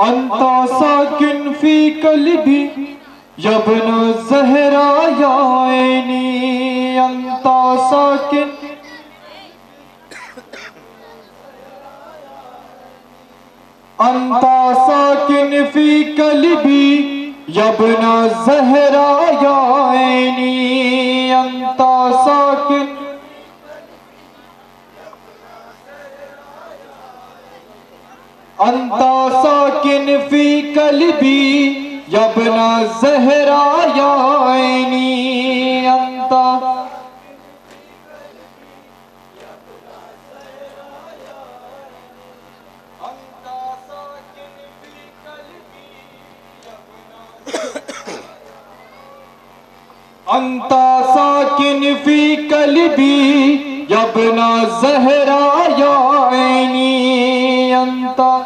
अंता साकिन फी कल्बी या बना ज़हरा या ऐनी अंता साकिन अंता साकिन फी कल्बी या बना ज़हरा या ऐनी अंता साकिन अंता साकिन फी कल्बी या बना ज़हरा या ऐनी अंता अंता साकिन फी कल्बी या बना ज़हरा या ऐनी अंता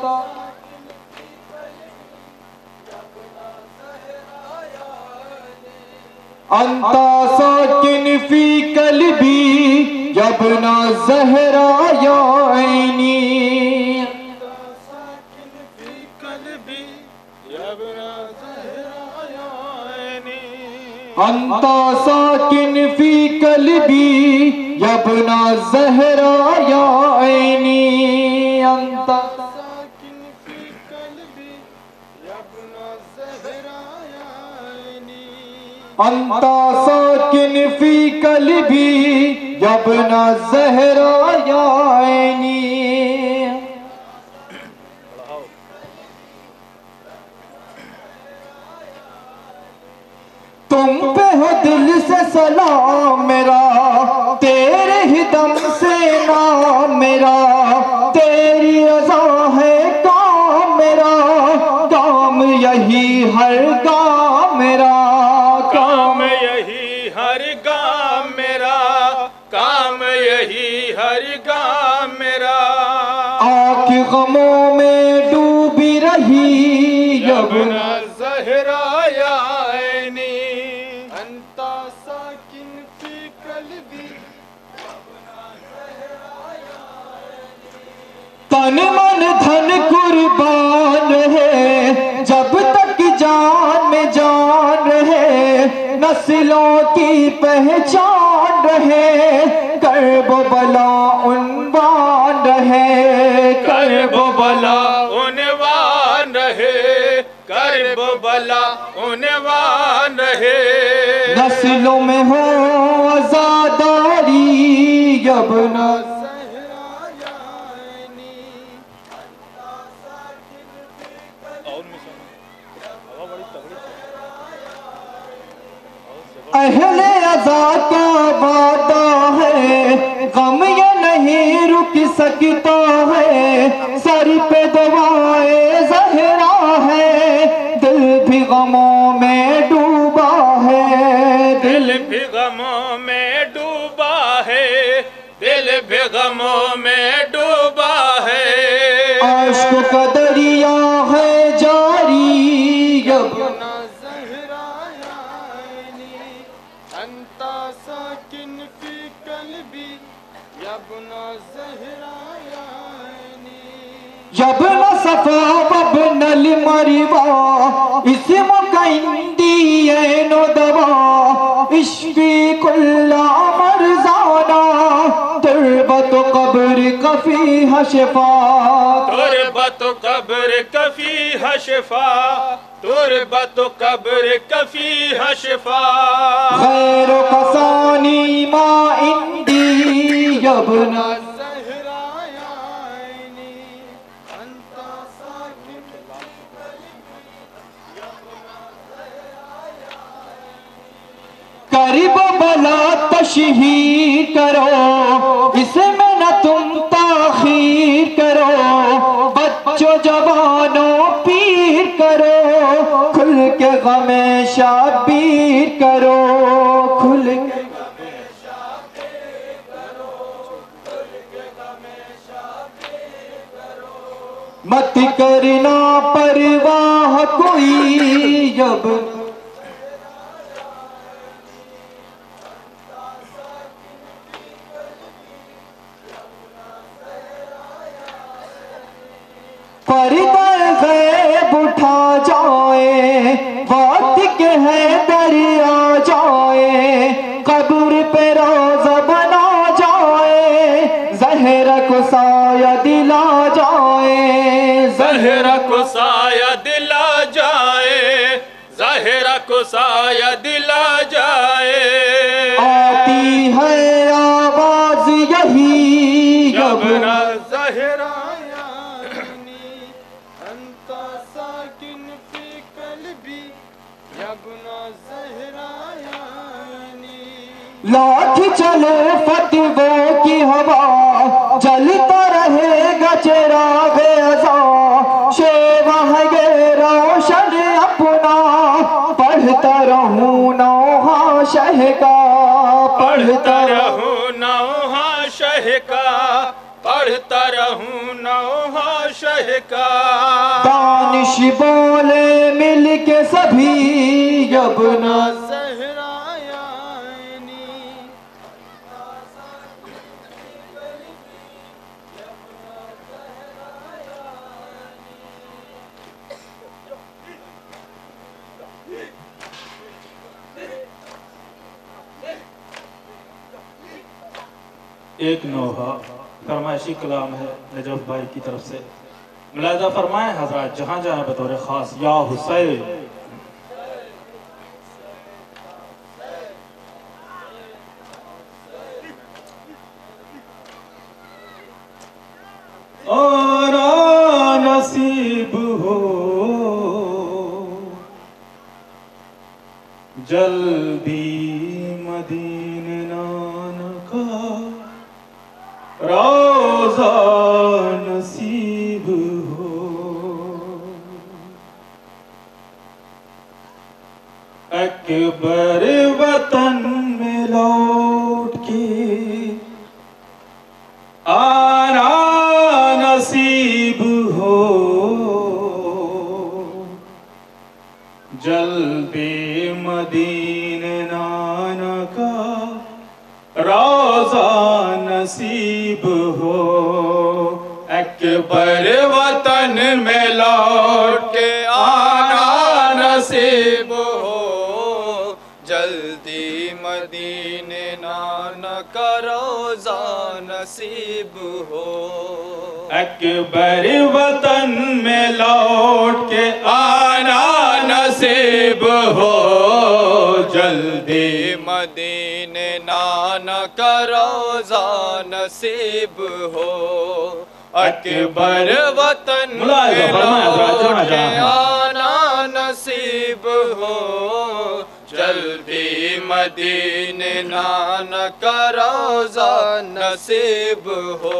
अंता साकिन फी कल्बी या बना ज़हरा या ऐनी अंता साकिन फी कल्बी या बना ज़हरा या ऐनी अंता साकिन फी कल्बी या बना ज़हरा या ऐनी अंता साकिन फी कल्बी या बना ज़हरा या ऐनी तुम पे हो दिल से सलाम मेरा तेरे ही दम से नाम मेरा तेरी रज़ा है काम मेरा काम यही हर काम मेरा काम यही हर काम मेरा काम यही हर काम मेरा आँख गमों में डूबी रही जब ना ज़हरा या तन मन धन कुर्बान है जब तक जान में जान है नस्लों की पहचान रहे कर्बो बला उन्वान रहे कर्बो बला उन्वान रहे कर्बो बला उन्वान रहे नस्लों में हो आजादारी जब ना अहले अज़ा का वादा है गम ये नहीं रुक सकता है सर पे दवाए ज़हरा है दिल भी गमों में डूबा है दिल भी गमों में डूबा है दिल भी गमों में डूबा है आश्क का दरिया है जारी जब ना सफा बब नल मरिवा इसी मुकंदी नो दवा इश्फी कुल्ला मरजाना तुरबत कब्र कफी हशफा तुरबत कब्र कफी हशफा तुरबत कब्र कफी हशफा खैर कसानी मा इंदी जब ना करीब भला तशही करो इसमें न तुम ताखीर करो बच्चों जवानों पीर करो खुल के गमे शाबीर करो खुल के गमे शाबीर करो खुल के गमे शाबीर करो मत करना परवाह कोई जब फरिदा गैब ज़हरा को साया दिला जाए, ज़हरा को साया दिला जाए। आती है आवाज यही जब ना ज़हरा लाख चलो फतवो की हवा जलता रहेगा चिराग अज़ा। शेवा है ये रोशन अपना पढ़ता रहूँ नौहा शह का, पढ़ता रहूँ नौहा शह का, पढ़ता रहूँ नौहा शह का। दानिश बोले मिल के सभी जब ना एक नौहा फरमाइशी कलाम है नजफ भाई की तरफ से। मुलाहिज़ा फरमाएं हजरात जहाँ जहाँ बतौर खास या हुसैन। और नसीब हो जल्दी मदीन नाना का रोज़ा नसीब हो। अकबर वतन में लौट के आना नसीब हो, जल्दी मदीन नाना का रोज़ा नसीब हो। अकबर वतन में लौट के आना नसीब हो, जल्दी मदीने नाना का रोज़ा नसीब हो। अकबर वतन में लौट के आना नसीब हो, जल्दी मदीने नाना का रोज़ा नसीब हो। अकबर वतन में लौट के आना नसीब हो, जल्दी मदीने नाना का रोज़ा नसीब हो।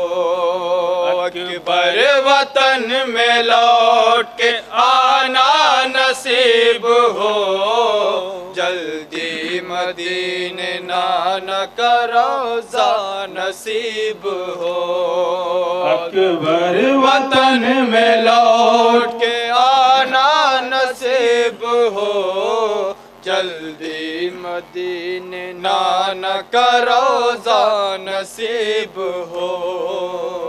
अकबर वतन में लौट के आना नसीब हो, जल्दी मदीने नाना का रोज़ा नसीब हो। अकबर वतन में लौट के आना नसीब हो, जल्दी मदीने नाना का रोज़ा नसीब हो।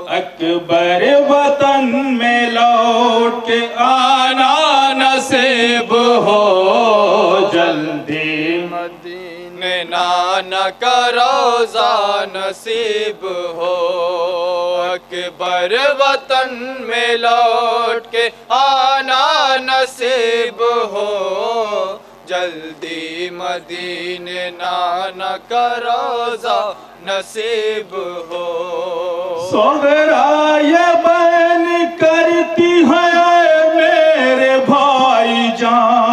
अकबर वतन में लौट के आना नसीब हो, जल्दी नाना का रोज़ा नसीब हो। अकबर वतन में लौट के आना नसीब हो, जल्दी मदीने नाना का रोज़ा नसीब हो। सोहरा ये बहन करती है मेरे भाई जान,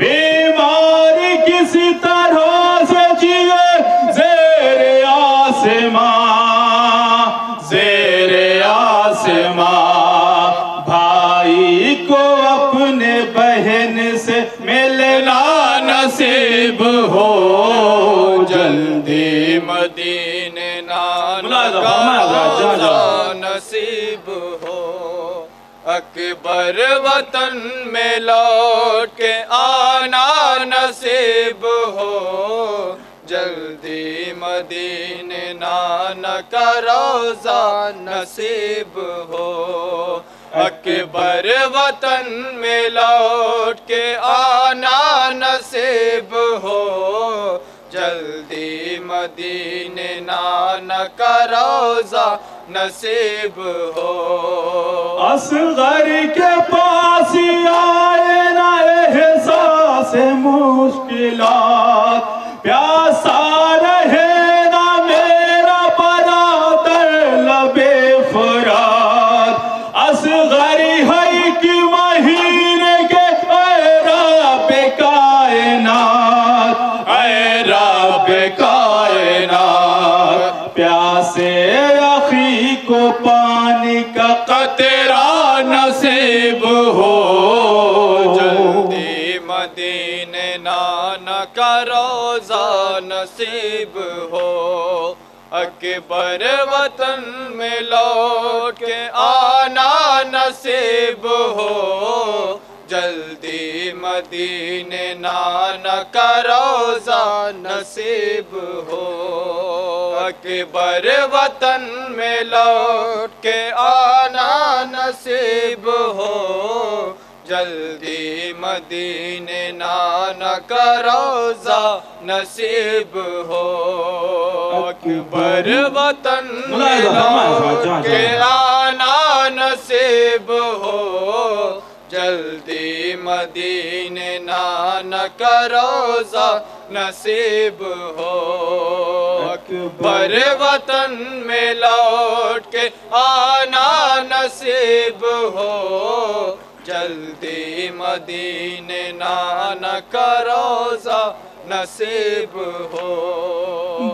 बीमार किसी तरह से जिए ज़ेरे आसमां, ज़ेरे आसमां। भाई को अपने बहन से मिलना नसीब हो, जल्दी मदीने नाना का रोज़ा नसीब हो। अकबर वतन में लौट के आना नसीब हो, जल्दी मदीने नाना का रोज़ा नसीब हो। अकबर वतन में लौट के आना नसीब हो, जल्दी मदीने नानक रोजा नसीब हो। असगर के पास आए ना एहसास मुश्किलात, प्यासा रहे ना मेरा बरादर लबे फरात। असगर है कि महीने के रब कायनात, ऐ रब कायनात, प्यासे अखी को पानी का कतरा नसीब हो। जल्दी मदीने नानक रोजा नसीब हो। अकबर वतन में लौट के आना नसीब हो। जल्दी मदीने नानक रोजा नसीब हो। अकबर वतन में लौट के आना नसीब हो। जल्दी मदीने नानक रोजा नसीब हो। अकबर वतन के आना नसीब हो। जल्दी मदीने नानक रोजा नसीब हो। अकबर वतन में लौट के आना नसीब हो। जल्दी मदीने नानक रोजा नसीब हो।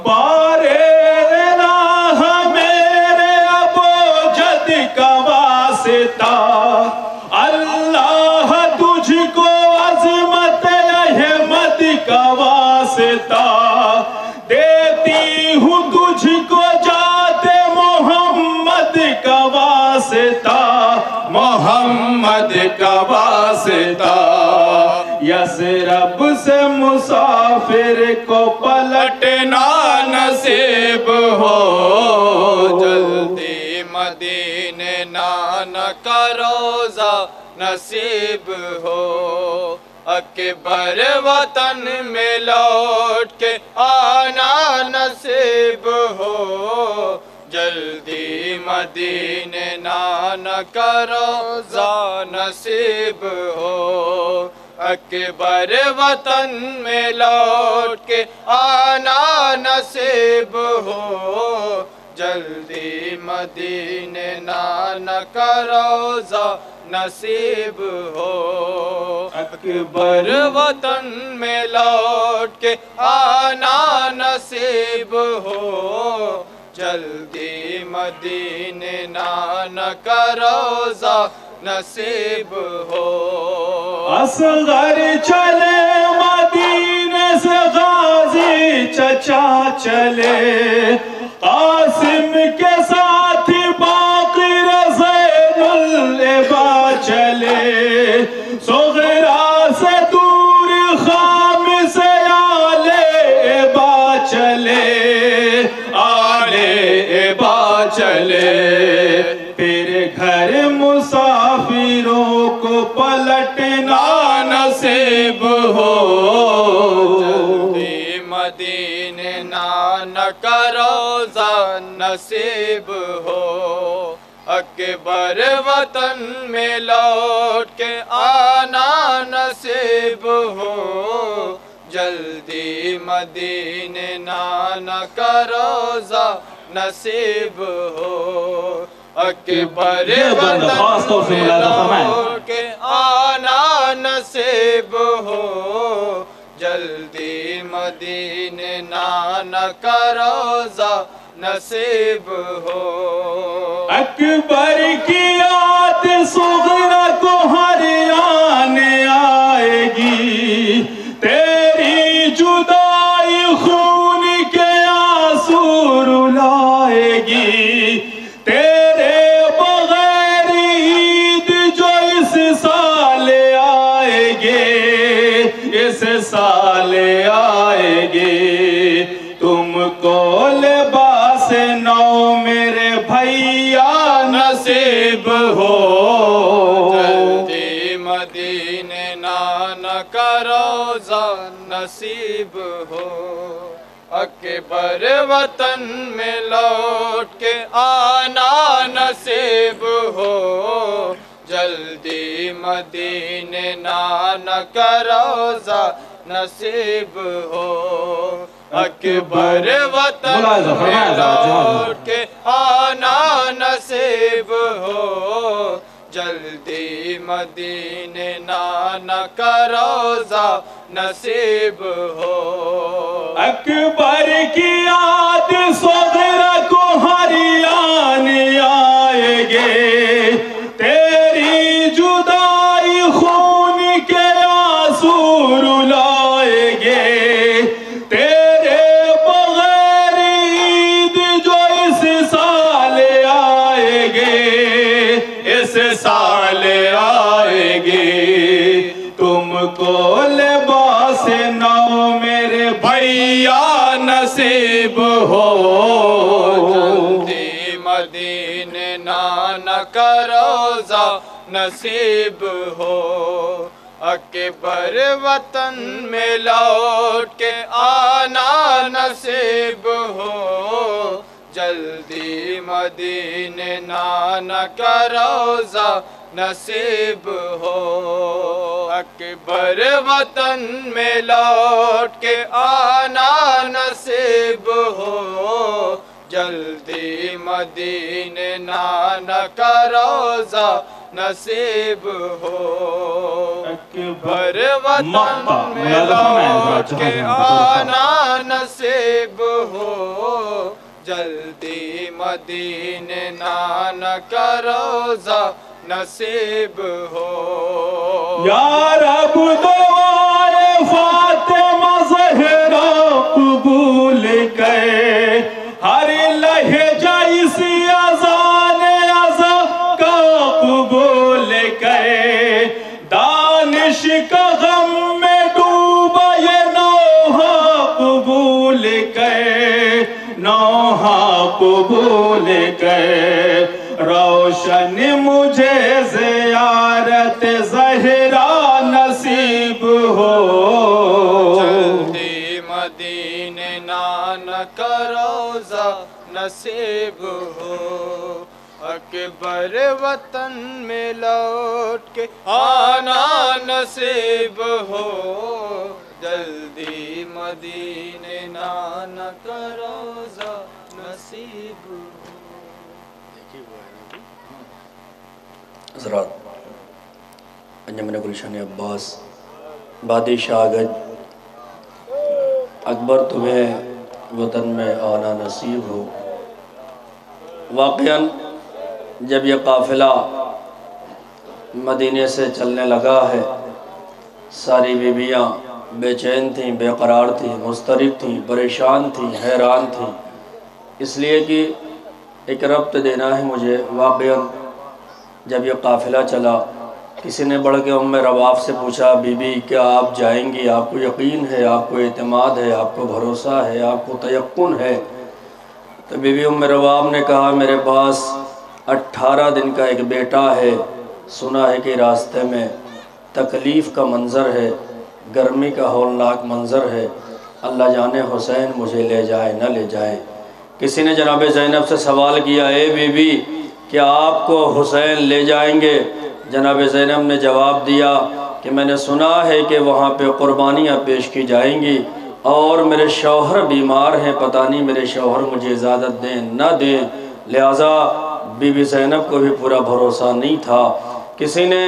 बारे राह मेरे अबो जद का वास्ता, अल्लाह तुझको अजमत अहमद का वास्ता, देती हूँ तुझको जाते मोहम्मद का वास्ता, मोहम्मद का वास्ता। यसरब से मुसाफिर को पलटना नसीब हो। जल्दी मदीने नानक रोजा नसीब हो। अकबर वतन में लौट के आना नसीब हो। जल्दी मदीने नानक रोजा नसीब हो। अकबर वतन में लौट के आना नसीब हो। जल्दी मदीने नानक रोजा नसीब हो। अकबर वतन में लौट के आना नसीब हो। जल्दी मदीने नानक रोजा नसीब हो। असगर चले मदीने से गाजी चचा चले, कासिम के साथ बाक़िर ज़ैनुल इबा चले, सुगरा से दूर खाम से आले इबा चले, आले इबा चले, फिर घर मुसाफिरों को पलटना नसीब हो। मदीने नानक रोजा नसीब हो। अकबर वतन में लौट के आना नसीब हो। जल्दी मदीने नानक रोजा नसीब हो। अकबर वतन में लौट के आना नसीब हो। जल्दी मदीने नानक रोजा नसीब हो। अकबर की याद सुगरा को हर आने आएगी, तेरी जुदाई खून के आंसू रुलाएगी, तेरे बगैर ईद जो इस साल आएगी, इस साल आएगी, तुमको लिबासे नौ मेरे भैया नसीब हो। जल्दी मदीने नानक रोजा नसीब नसीब हो। अकबर वतन में लौट के आना नसीब हो। जल्दी मदीने नाना का रोज़ा नसीब हो। अकबर वतन में लौट के आना नसीब हो। जल्दी मदीने नाना का रोज़ा नसीब हो। अकबर की याद सोदर को हरियान आएंगे। तेरी जुदाई खून के आंसू रुलाएंगे। तेरे बगैर ईद जो इस साल आएंगे, इस साल आएंगे। तुमको लिबास नौ मेरे भैया नसीब हो। जल्दी मदीने नाना का रोज़ा नसीब हो। अकबर वतन में लौट के आना नसीब हो। जल्दी मदीने नाना का रोज़ा नसीब हो। अकबर वतन में लौट के आना नसीब हो। जल्दी मदीने नाना का रोज़ा नसीब हो। अकबर वतन में लौट के आना नसीब हो। जल्दी मदीने नाना का रोज़ा नसीब हो। या रब दुआए फातिमा ज़हरा कबूल करे। हर लहजा इसी अज़ान अज़ा का कबूल करे। दानिश का गम में डूबा ये नौहा कबूल करे। नौहा कबूल करे। रोशन मुझे ज़ियारत ज़हरा नसीब हो। जल्दी मदीने नाना का रोज़ा नसीब हो। अकबर वतन में लौट के आना नसीब हो। जल्दी मदीने नाना का रोज़ा नसीब हो। हज़रात, अंजुमन गुलशन-ए-अब्बास बादी शाहगंज। अकबर तुम्हें वतन में आना नसीब हो। वाक़ियन जब यह काफ़िला मदीने से चलने लगा है, सारी बीवियाँ बेचैन थीं, बेकरार थीं, मुस्तरिब थीं, परेशान थीं, हैरान थीं। इसलिए कि एक रब्त देना है मुझे। वाक़ियन जब यह काफ़िला चला, किसी ने बढ़ के उम्मे रवाफ़ से पूछा, बीबी क्या आप जाएंगी? आपको यकीन है, आपको एतमाद है, आपको भरोसा है, आपको तयक्कुन है? तो बीबी उम्मे रवाफ़ ने कहा, मेरे पास 18 दिन का एक बेटा है। सुना है कि रास्ते में तकलीफ़ का मंज़र है, गर्मी का हौलनाक मंज़र है। अल्लाह जाने हुसैन मुझे ले जाए ना ले जाए। किसी ने जनाब ज़ैनब से सवाल किया, ए बीबी क्या आपको हुसैन ले जाएंगे? जनाब ज़ैनब ने जवाब दिया कि मैंने सुना है कि वहाँ पे क़ुर्बानियाँ पेश की जाएंगी और मेरे शौहर बीमार हैं, पता नहीं मेरे शौहर मुझे इजाज़त दें ना दें। लिहाजा बीबी ज़ैनब को भी पूरा भरोसा नहीं था। किसी ने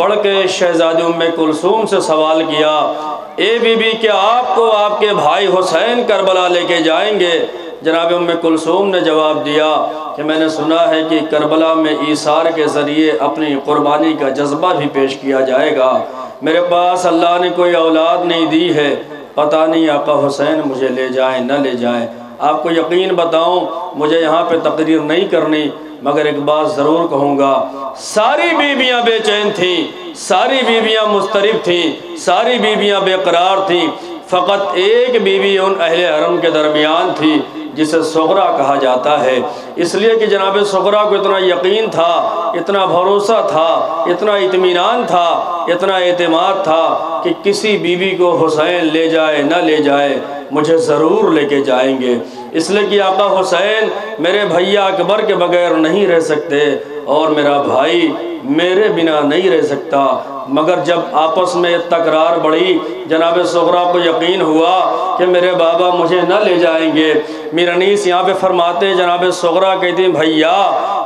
बढ़ के शहज़ादी उम्मे कुलसूम से सवाल किया, ए बीबी क्या आपको आपके भाई हुसैन करबला लेके जाएंगे? जनाब उम्मे कुलसूम ने जवाब दिया कि मैंने सुना है कि करबला में ईसार के ज़रिए अपनी क़ुरबानी का जज्बा भी पेश किया जाएगा। मेरे पास अल्लाह ने कोई औलाद नहीं दी है, पता नहीं आका हुसैन मुझे ले जाए ना ले जाए। आपको यकीन बताऊं, मुझे यहाँ पे तकरीर नहीं करनी, मगर एक बात ज़रूर कहूँगा, सारी बीवियाँ बेचैन थीं, सारी बीवियाँ मुस्तरिब थीं, सारी बीवियाँ बेकरार थीं। फ़कत एक बीवी उन अहले हरम के दरमियान थी जिसे सुगरा कहा जाता है। इसलिए कि जनाब सुगरा को इतना यकीन था इतना भरोसा था, इतना इत्मीनान था, इतना एतमाद था कि किसी बीवी को हुसैन ले जाए ना ले जाए मुझे ज़रूर लेके जाएंगे, इसलिए कि आका हुसैन मेरे भैया अकबर के बगैर नहीं रह सकते और मेरा भाई मेरे बिना नहीं रह सकता। मगर जब आपस में तकरार बढ़ी, जनाब सुगरा को यकीन हुआ कि मेरे बाबा मुझे न ले जाएंगे। मीरानीस यहाँ पे फरमाते, जनाब सुगरा कहती भैया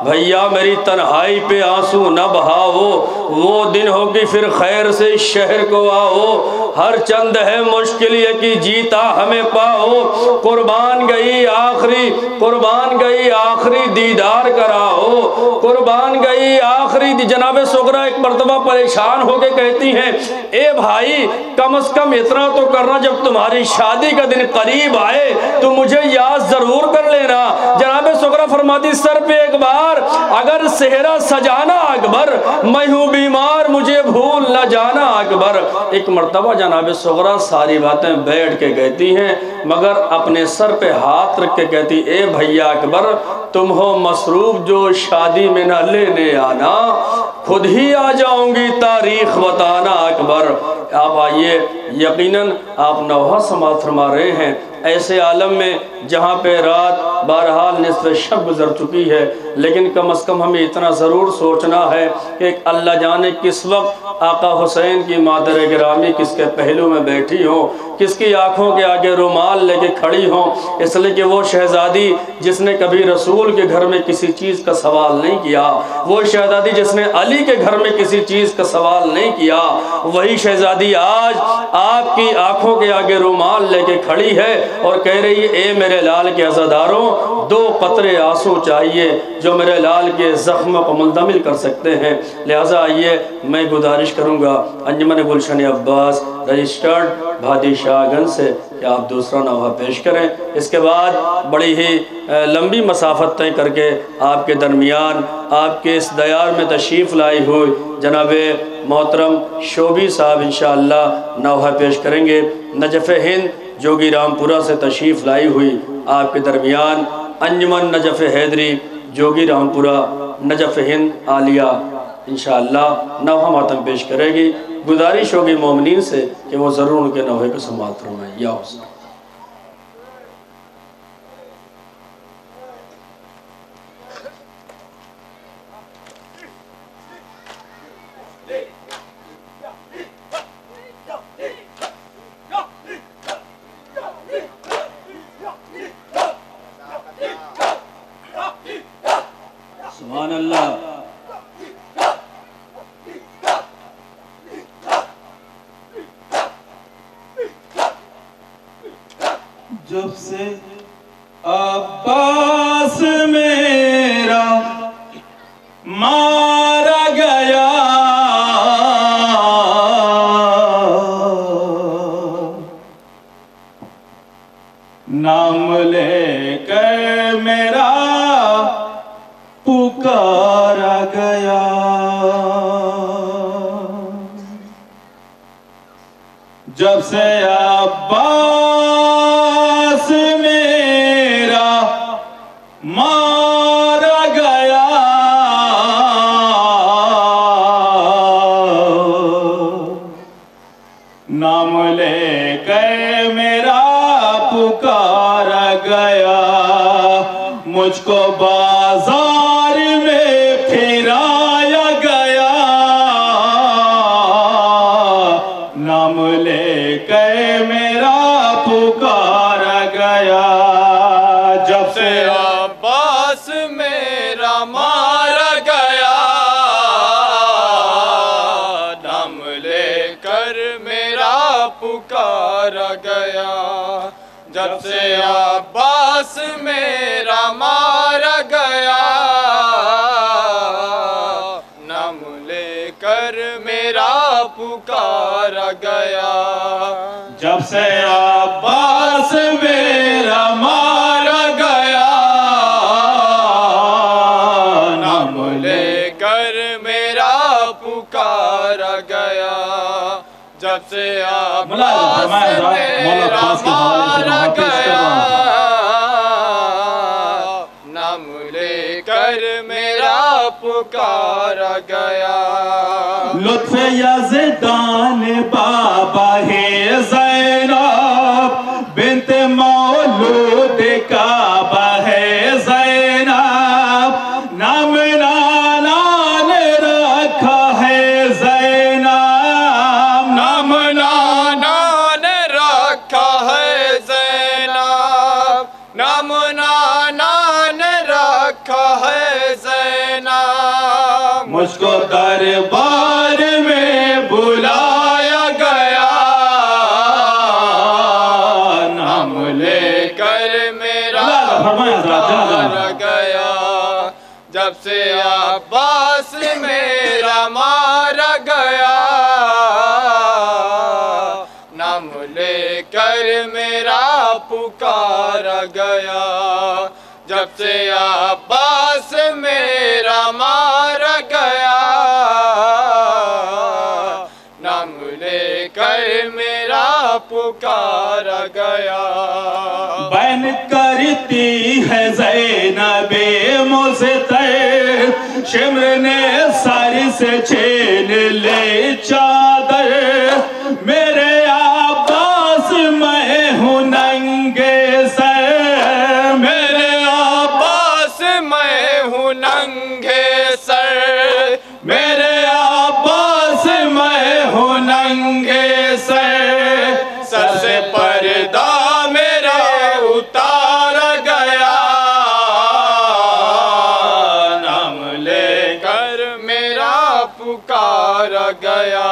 भैया मेरी तन्हाई पे आंसू न बहाओ, वो दिन हो कि फिर खैर से शहर को आओ। हर चंद है मुश्किल ये कि जीता हमें पाओ, कुर्बान गई आखिरी दीदार कराओ, कुर्बान गई आखिरी। जनाब सुगरा एक मरतबा परेशान होके कहती हैं, ए भाई कम से कम इतना तो करना जब तुम्हारी शादी का दिन करीब आए तो मुझे याद जरूर कर लेना। जनाब सुगरा फरमाती, सर पे एक बार अगर सेहरा सजाना अकबर, मैं हूँ बीमार मुझे भूल न जाना अकबर। एक मरतबा जनाब सुगरा सारी बातें बैठ के कहती हैं, मगर अपने सर पे हाथ रख के कहती, ए भैया अकबर तुम हो मसरूफ जो शादी में न लेने आना, खुद ही आ जाऊंगी तारीख बताना अकबर। आप आइए, यकीनन आप नौहा समाज फरमा रहे हैं ऐसे आलम में जहाँ पे रात बहरहाल निस्फ़ शब गुजर चुकी है, लेकिन कम से कम हमें इतना ज़रूर सोचना है कि अल्लाह जाने किस वक्त आका हुसैन की मादर गिरामी किसके पहलू में बैठी हो, किसकी आँखों के आगे रुमाल लेके खड़ी हो। इसलिए कि वो शहज़ादी जिसने कभी रसूल के घर में किसी चीज़ का सवाल नहीं किया, वो शहज़ादी जिसने अली के घर में किसी चीज़ का सवाल नहीं किया, वही शहज़ादी आज आपकी आँखों के आगे रुमाल लेके खड़ी है और कह रही है, ए मेरे लाल के अज़ादारों दो कतरे आंसू चाहिए जो मेरे लाल के ज़ख्म को मुल्तमिल कर सकते हैं। लिहाजा आइए, मैं गुजारिश करूँगा अंजुमन गुलशन अब्बास रजिस्टर्ड भादी शाहगंज से कि आप दूसरा नौहा पेश करें। इसके बाद बड़ी ही लंबी मसाफत तय करके आपके दरमियान आपके इस दयार में तशरीफ़ लाई हुई जनाब मोहतरम शोबी साहब इंशाअल्लाह नौहा पेश करेंगे। नजफ़ हिंद जोगी रामपुरा से तशरीफ़ लाई हुई आपके दरमियान अंजुमन नजफ़ हैदरी जोगी रामपुरा नजफ़ हिंद आलिया इंशाअल्लाह नौहा मातम पेश करेगी। गुजारिश होगी मोमिनीन से कि वो ज़रूर उनके नौहे को समात फरमाएं। या हुसैन पुकारा गया। लुत्फ यज़दान बाबा है ज़ैनब बिन्त मौलूद काबा है ज़ैनब, नाम नाना ने रखा है ज़ैनब, नाम नाना ने रखा है ज़ैनब, नाम नाना ने रखा है ज़ैनब। मुझको दरबार में बुलाया गया, नाम लेकर मेरा मारा गया, जब से अब्बास मेरा मारा गया, नाम लेकर मेरा पुकारा गया, जब से अब्बास मेरा मारा गया, नाम लेकर मेरा पुकारा गया। बैन करती है ज़ैनबे मुझसे शिमर ने सर से छीन ले चादर, मेरे अब्बास मैं हूँ नंगे सर, मेरे अब्बास मैं हूँ नंगे सर, मेरे अब्बास मैं हूँ नंगे सर। सर से पर्दा मेरा उतारा गया, नाम लेकर मेरा पुकारा गया,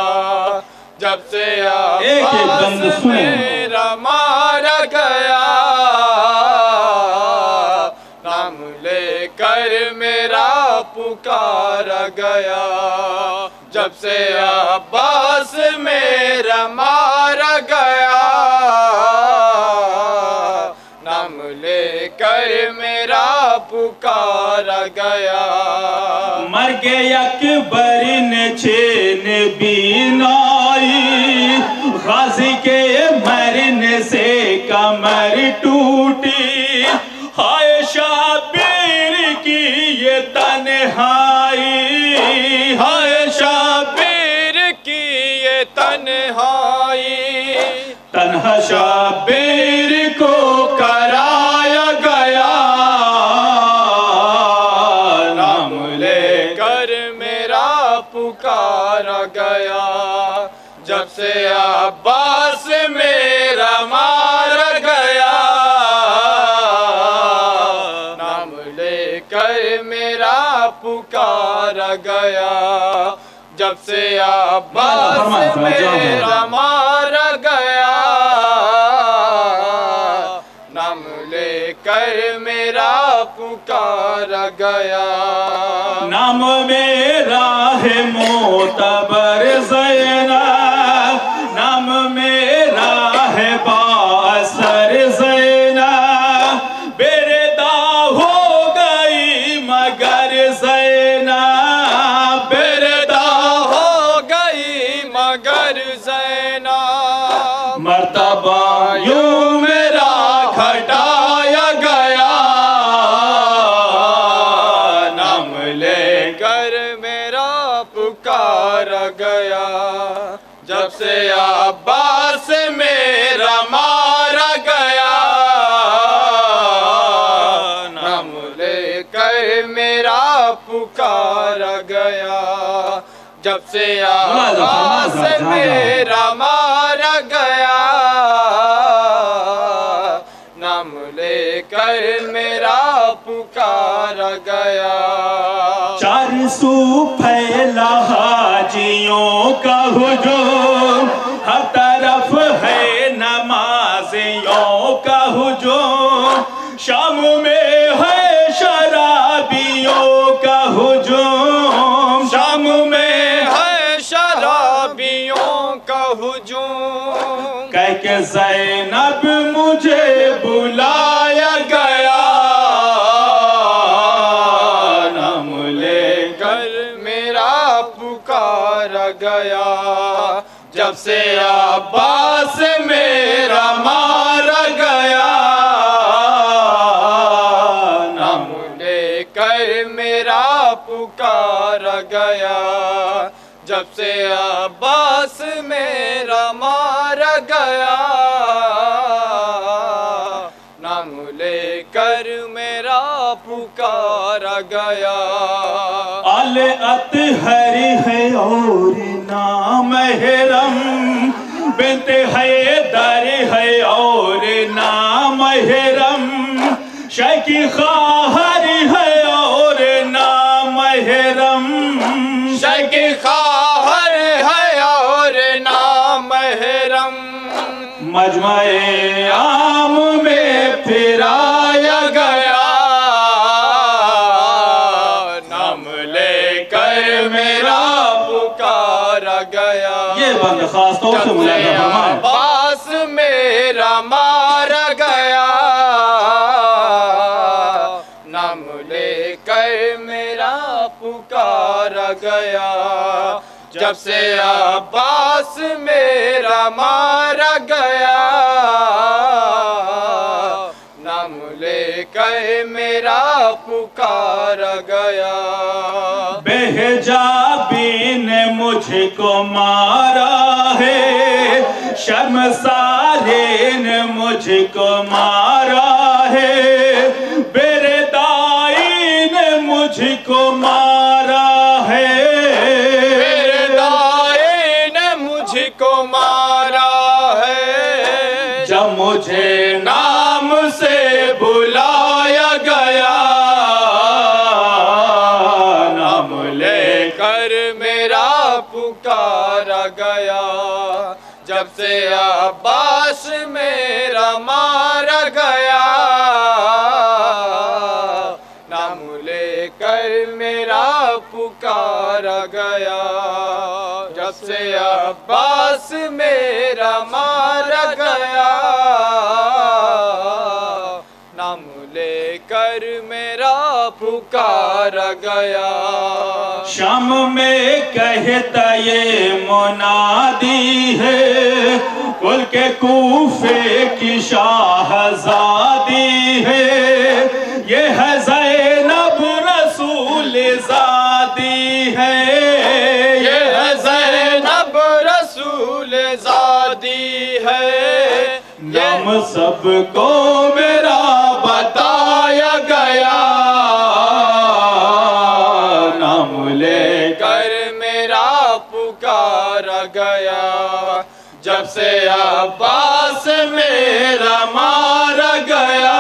जब से अब्बास मेरा मारा गया, नाम लेकर मेरा पुकारा गया, जब से अब्बास मेरा मारा गया, नाम लेकर मेरा पुकारा गया। मर के अकबर ने छीन बीनाई, गाजी के मरने से कमर टूटी, हाय शाबीर की ये तन्हाई, हाय शाबीर की ये तन्हाई, तन्हा शाबीर को कराया गया, नाम लेकर मेरा पुकारा गया, जब से अब्बास मेरा मारा गया, नाम लेकर मेरा पुकारा गया, जब से अब्बास मेरा मारा गया, नाम लेकर मेरा पुकारा गया। नाम मेरा है मोतबर ज़ैनब, मर्तबा यूं मेरा घटाया गया, नाम लेकर मेरा पुकारा गया, जब से अब्बास मेरा मारा गया, नाम लेकर मेरा पुकारा गया, जब से अब्बास मेरा मारा गया, नाम लेकर मेरा पुकारा गया। चार सू फैला हाजियों का हुजूम, हर तरफ है नमाजियों का हुजूम, शाम में है शराबियों का हुजूम, शाम में कह के ज़ैनब मुझे बुलाया गया, नाम लेकर मेरा पुकारा गया, जब से अब्बास मेरा मारा गया, नाम लेकर मेरा पुकारा गया, जब से अब्बास मेरा मारा गया, नाम लेकर मेरा पुकारा गया। आले अतहर है और नामहरम, बिनते हैदर है और नामहरम, शकी खाहर है और नामहरम, शकी खाहर है और नामहरम, मजमाए आम में फिराया गया, नाम लेकर मेरा पुकारा गया। ये बंद खास तौर से अब्बास मेरा मारा गया, नाम लेकर मेरा पुकारा गया, जब से अब्बास मेरा मारा गया, नाम लेकर मेरा पुकारा गया। बेहिजाबी ने मुझको मारा है, शर्मसारे ने मुझको मारा है, मुझको मारा है, मेरे दाई ने मुझको मारा है, जब मुझे नाम से बुलाया गया, नाम लेकर मेरा पुकारा गया, जब से अब्बास मेरा मारा गया, पुकारा गया, जब से अब्बास मेरा मारा गया, नाम लेकर मेरा पुकारा गया। शाम में कहता ये मुनादी है, कुल के कूफे की शाहजादी है, ये है ज़ैनब रसूल ज़ादी है, ये है ज़ैनब रसूल ज़ादी है, नाम सबको मेरा बताया गया, नाम लेकर मेरा पुकारा गया, जब से अब्बास मेरा मारा गया,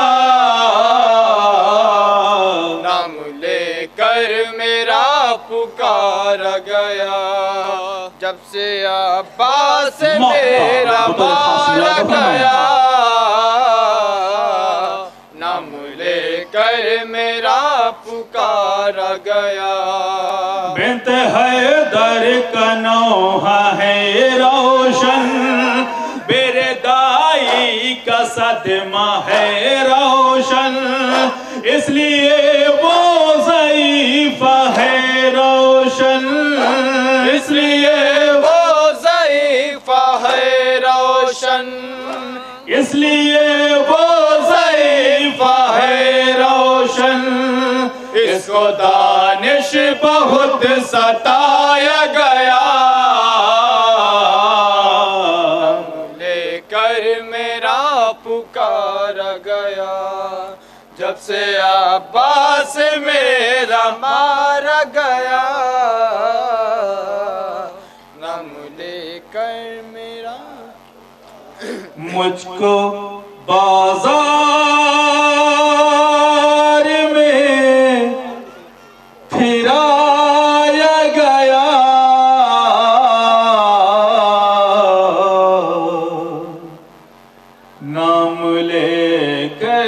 पुकारा गया, जब से अब्बास मेरा मारा गया, नाम लेकर मेरा पुकारा गया। बिन्त हैदर का नौहा है रोशन, मेरे दाई का सदमा है रोशन, इसलिए वो ज़ईफ़ा है रोशन, इसलिए वो ज़ईफ़ा है रोशन, इसलिए वो ज़ईफ़ा है रोशन, इसको दानिश बहुत सताया गया, लेकर मेरा पुकारा गया, जब से अब्बास मेरा मारा गया, नाम लेकर मेरा। मुझको बाजार में फिराया गया, नाम लेकर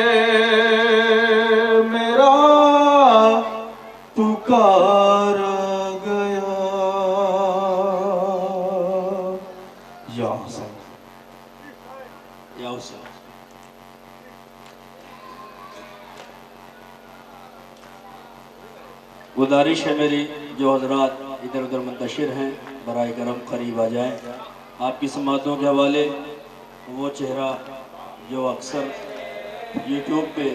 गुजारिश है मेरी, जो हजरात इधर उधर मुंतशिर हैं बराए करम करीब आ जाए। आपकी समातों के हवाले वो चेहरा जो अक्सर यूट्यूब पे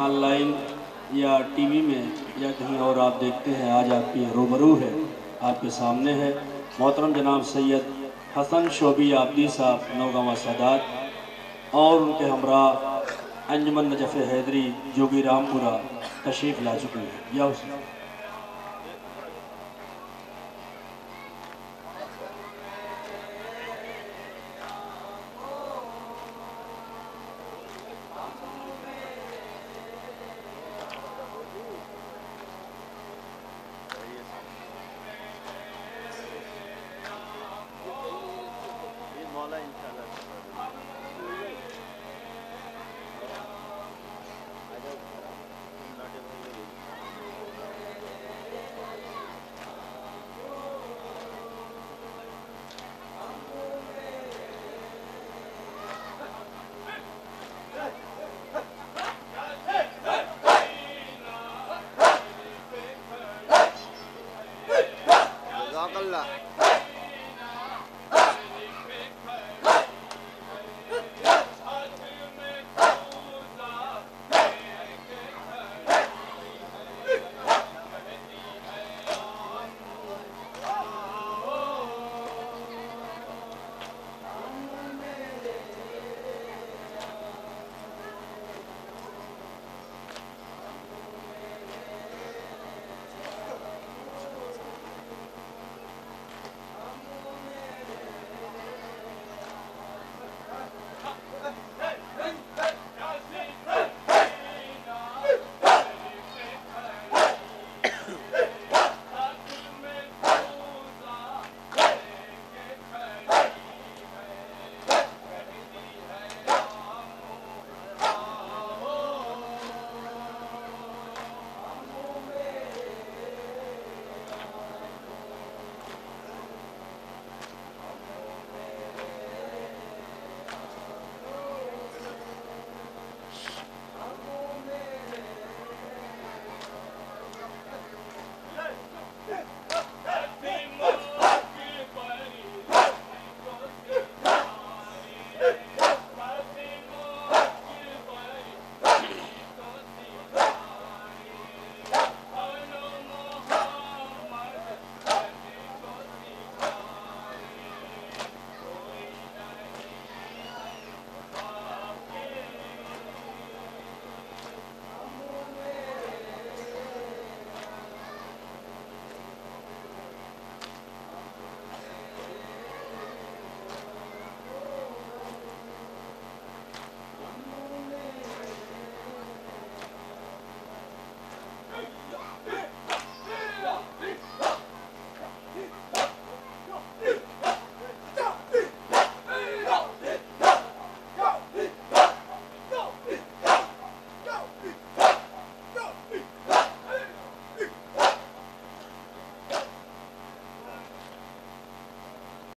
ऑनलाइन या टीवी में या कहीं और आप देखते हैं, आज आपकी रूबरू है, आपके सामने है। मोहतरम जनाब सैयद हसन शोबी आबदी साहब नौगांवा सादात और उनके हमरा अंजुमन नजफ़ हैदरी जोगी रामपुरा तशरीफ़ ला चुके हैं। या उस